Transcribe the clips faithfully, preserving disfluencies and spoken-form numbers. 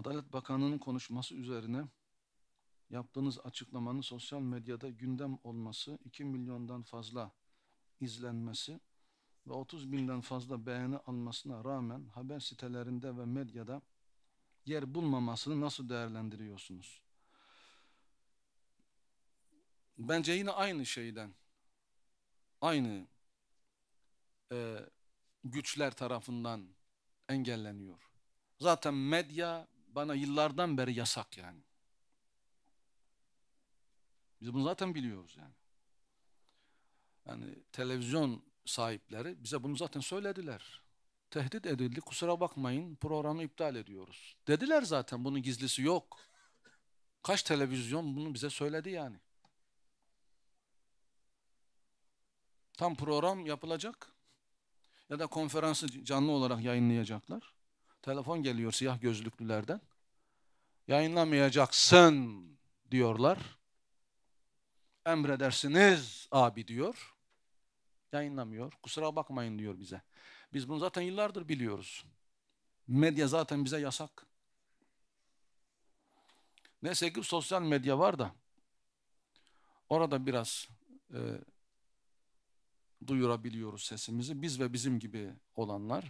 Adalet Bakanı'nın konuşması üzerine yaptığınız açıklamanın sosyal medyada gündem olması, iki milyondan fazla izlenmesi ve otuz binden fazla beğeni almasına rağmen haber sitelerinde ve medyada yer bulmamasını nasıl değerlendiriyorsunuz? Bence yine aynı şeyden, aynı e, güçler tarafından engelleniyor. Zaten medya bana yıllardan beri yasak yani. Biz bunu zaten biliyoruz yani. Yani televizyon sahipleri bize bunu zaten söylediler. Tehdit edildi, kusura bakmayın programı iptal ediyoruz. Dediler zaten, bunun gizlisi yok. Kaç televizyon bunu bize söyledi yani. Tam program yapılacak ya da konferansı canlı olarak yayınlayacaklar. Telefon geliyor siyah gözlüklülerden. Yayınlamayacaksın diyorlar. Emredersiniz abi diyor. Yayınlamıyor. Kusura bakmayın diyor bize. Biz bunu zaten yıllardır biliyoruz. Medya zaten bize yasak. Neyse ki sosyal medya var da orada biraz e, duyurabiliyoruz sesimizi. Biz ve bizim gibi olanlar,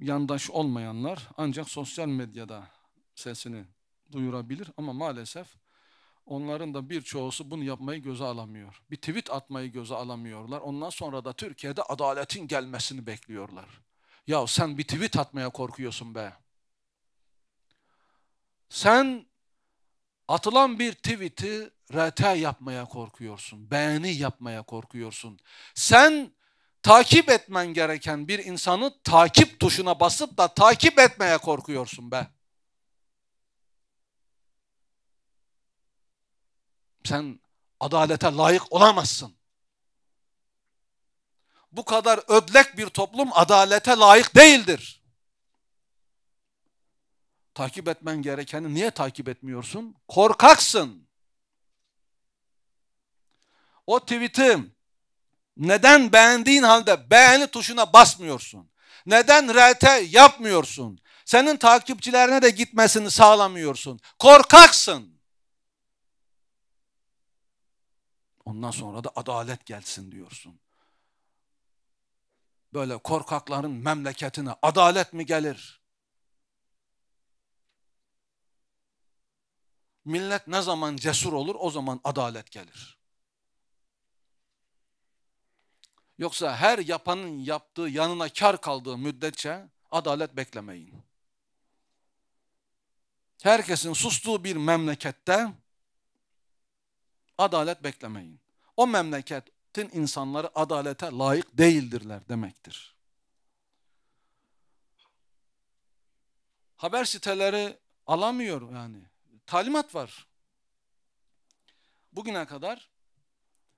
yandaş olmayanlar ancak sosyal medyada sesini duyurabilir ama maalesef onların da birçoğusu bunu yapmayı göze alamıyor. Bir tweet atmayı göze alamıyorlar. Ondan sonra da Türkiye'de adaletin gelmesini bekliyorlar. Ya sen bir tweet atmaya korkuyorsun be. Sen atılan bir tweet'i R T yapmaya korkuyorsun. Beğeni yapmaya korkuyorsun. Sen takip etmen gereken bir insanı takip tuşuna basıp da takip etmeye korkuyorsun be. Sen adalete layık olamazsın. Bu kadar ödlek bir toplum adalete layık değildir. Takip etmen gerekeni niye takip etmiyorsun? Korkaksın. O tweet'i neden beğendiğin halde beğeni tuşuna basmıyorsun? Neden R T yapmıyorsun? Senin takipçilerine de gitmesini sağlamıyorsun. Korkaksın. Ondan sonra da adalet gelsin diyorsun. Böyle korkakların memleketine adalet mi gelir? Millet ne zaman cesur olur, o zaman adalet gelir. Yoksa her yapanın yaptığı yanına kar kaldığı müddetçe adalet beklemeyin. Herkesin sustuğu bir memlekette adalet beklemeyin. O memleketin insanları adalete layık değildirler demektir. Haber siteleri alamıyor yani. Talimat var. Bugüne kadar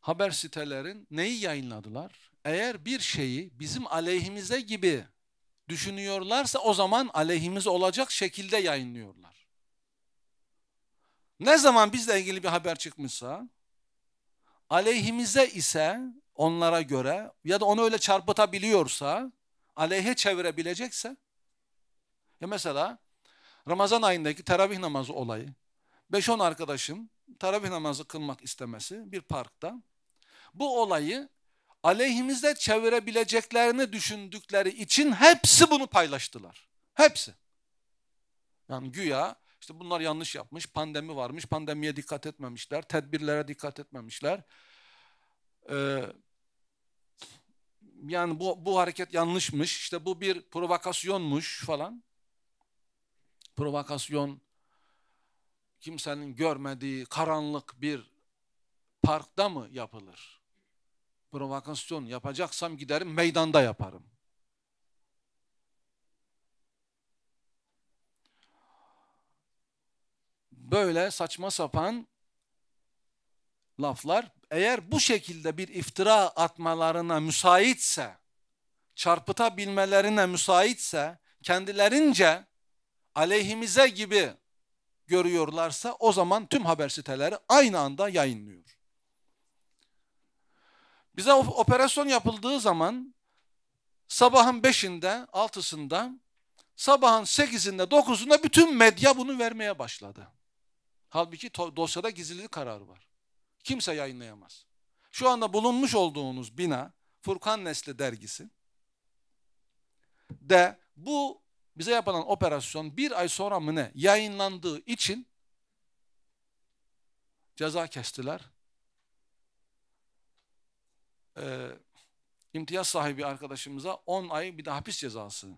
haber sitelerin neyi yayınladılar? Eğer bir şeyi bizim aleyhimize gibi düşünüyorlarsa o zaman aleyhimiz olacak şekilde yayınlıyorlar. Ne zaman bizle ilgili bir haber çıkmışsa, aleyhimize ise onlara göre ya da onu öyle çarpıtabiliyorsa, aleyhe çevirebilecekse, ya mesela Ramazan ayındaki teravih namazı olayı, beş on arkadaşın teravih namazı kılmak istemesi bir parkta, bu olayı aleyhimize çevirebileceklerini düşündükleri için hepsi bunu paylaştılar. Hepsi. Yani güya, İşte bunlar yanlış yapmış, pandemi varmış, pandemiye dikkat etmemişler, tedbirlere dikkat etmemişler. Ee, yani bu, bu hareket yanlışmış, işte bu bir provokasyonmuş falan. Provokasyon, kimsenin görmediği karanlık bir parkta mı yapılır? Provokasyon yapacaksam giderim meydanda yaparım. Böyle saçma sapan laflar, eğer bu şekilde bir iftira atmalarına müsaitse, çarpıtabilmelerine müsaitse, kendilerince aleyhimize gibi görüyorlarsa o zaman tüm haber siteleri aynı anda yayınlıyor. Bize operasyon yapıldığı zaman sabahın beşinde, altısında sabahın sekizinde dokuzunda bütün medya bunu vermeye başladı. Halbuki dosyada gizlilik kararı var. Kimse yayınlayamaz. Şu anda bulunmuş olduğunuz bina Furkan Nesli dergisi de bu bize yapılan operasyon bir ay sonra mı ne yayınlandığı için ceza kestiler. Ee, imtiyaz sahibi arkadaşımıza on ay bir de hapis cezası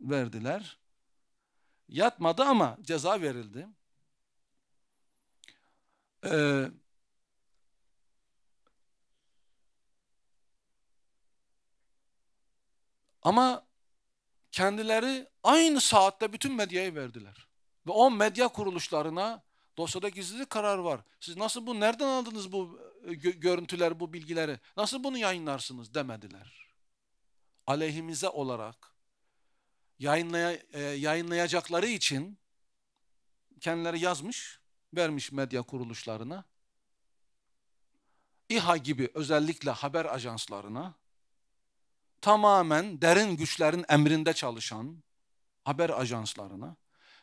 verdiler. Yatmadı ama ceza verildi. Ee, ama kendileri aynı saatte bütün medyayı verdiler. Ve o medya kuruluşlarına dosyada gizlilik kararı var. Siz nasıl bu, nereden aldınız bu görüntüleri, bu bilgileri? Nasıl bunu yayınlarsınız demediler. Aleyhimize olarak yayınlay yayınlayacakları için kendileri yazmış, vermiş medya kuruluşlarına. İHA gibi özellikle haber ajanslarına, tamamen derin güçlerin emrinde çalışan haber ajanslarına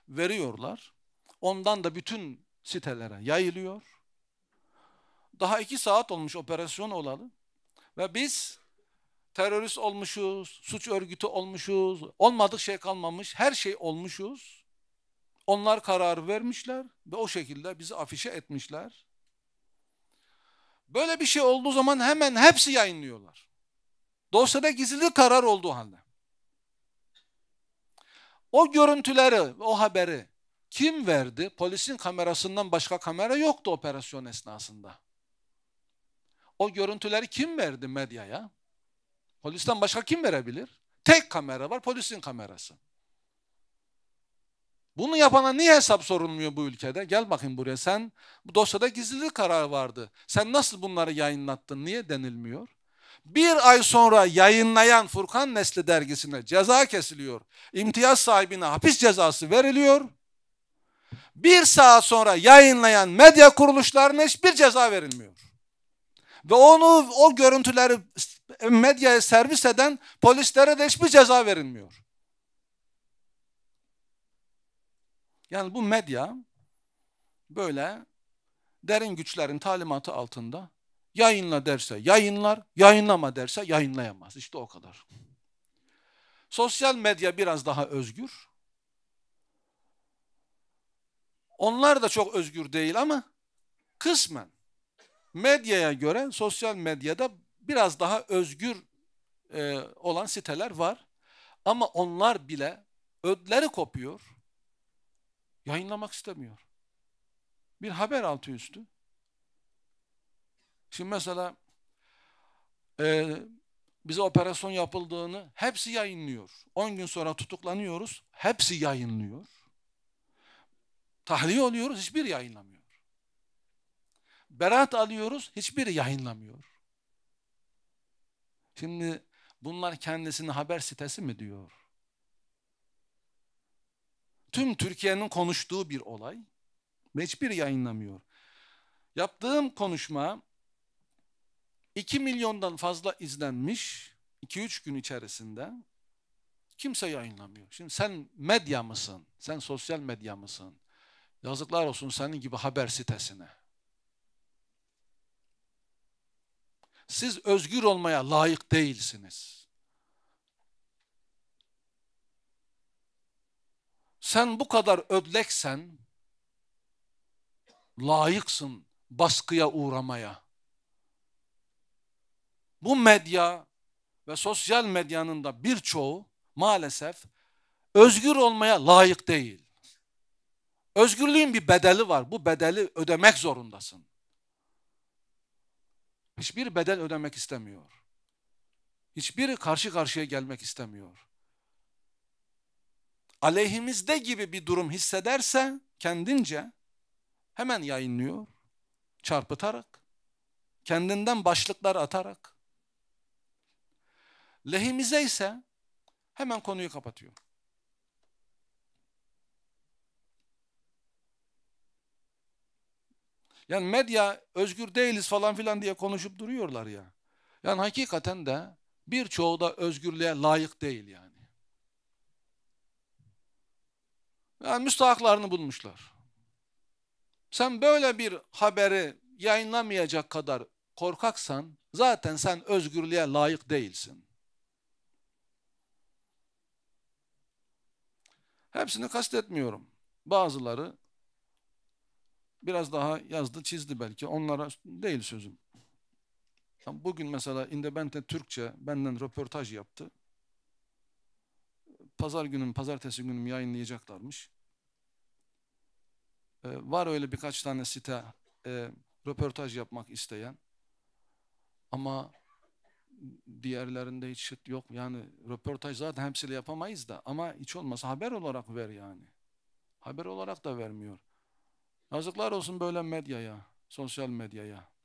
veriyorlar. Ondan da bütün sitelere yayılıyor. Daha iki saat olmuş operasyon olalı ve biz terörist olmuşuz, suç örgütü olmuşuz, olmadık şey kalmamış, her şey olmuşuz. Onlar karar vermişler ve o şekilde bizi afişe etmişler. Böyle bir şey olduğu zaman hemen hepsi yayınlıyorlar. Dosyada gizli karar olduğu halde. O görüntüleri, o haberi kim verdi? Polisin kamerasından başka kamera yoktu operasyon esnasında. O görüntüleri kim verdi medyaya? Polisten başka kim verebilir? Tek kamera var, polisin kamerası. Bunu yapana niye hesap sorulmuyor bu ülkede? Gel bakayım buraya sen. Bu dosyada gizlilik kararı vardı. Sen nasıl bunları yayınlattın? Niye denilmiyor? Bir ay sonra yayınlayan Furkan Nesli dergisine ceza kesiliyor. İmtiyaz sahibine hapis cezası veriliyor. Bir saat sonra yayınlayan medya kuruluşlarına hiçbir ceza verilmiyor. Ve onu, o görüntüleri medyaya servis eden polislere de hiçbir ceza verilmiyor. Yani bu medya böyle derin güçlerin talimatı altında yayınla derse yayınlar, yayınlama derse yayınlayamaz. İşte o kadar. Sosyal medya biraz daha özgür. Onlar da çok özgür değil ama kısmen medyaya göre sosyal medyada biraz daha özgür e, olan siteler var. Ama onlar bile ödleri kopuyor, yayınlamak istemiyor. Bir haber altı üstü. Şimdi mesela e, bize operasyon yapıldığını hepsi yayınlıyor. on gün sonra tutuklanıyoruz, hepsi yayınlıyor. Tahliye oluyoruz, hiçbiri yayınlamıyor. Beraat alıyoruz, hiçbiri yayınlamıyor. Şimdi bunlar kendisini haber sitesi mi diyor? Tüm Türkiye'nin konuştuğu bir olay ve hiçbiri yayınlamıyor. Yaptığım konuşma iki milyondan fazla izlenmiş, iki üç gün içerisinde kimse yayınlamıyor. Şimdi sen medya mısın? Sen sosyal medya mısın? Yazıklar olsun senin gibi haber sitesine. Siz özgür olmaya layık değilsiniz. Sen bu kadar ödleksen layıksın baskıya uğramaya. Bu medya ve sosyal medyanın da birçoğu maalesef özgür olmaya layık değil. Özgürlüğün bir bedeli var. Bu bedeli ödemek zorundasın. Hiçbir bedel ödemek istemiyor. Hiçbiri karşı karşıya gelmek istemiyor. Aleyhimizde gibi bir durum hissederse kendince hemen yayınlıyor. Çarpıtarak, kendinden başlıklar atarak. Lehimize ise hemen konuyu kapatıyor. Yani medya özgür değiliz falan filan diye konuşup duruyorlar ya. Yani hakikaten de birçoğu da özgürlüğe layık değil yani. yani müstahaklarını bulmuşlar. Sen böyle bir haberi yayınlamayacak kadar korkaksan zaten sen özgürlüğe layık değilsin. Hepsini kastetmiyorum. Bazıları biraz daha yazdı, çizdi belki. Onlara değil sözüm. Bugün mesela İnde Bente Türkçe benden röportaj yaptı. Pazar günüm, pazartesi günüm yayınlayacaklarmış. Ee, var öyle birkaç tane site e, röportaj yapmak isteyen. Ama diğerlerinde hiç yok. Yani röportaj zaten hepsiyle yapamayız da. Ama hiç olmazsa haber olarak ver yani. Haber olarak da vermiyor. Yazıklar olsun böyle medyaya, sosyal medyaya.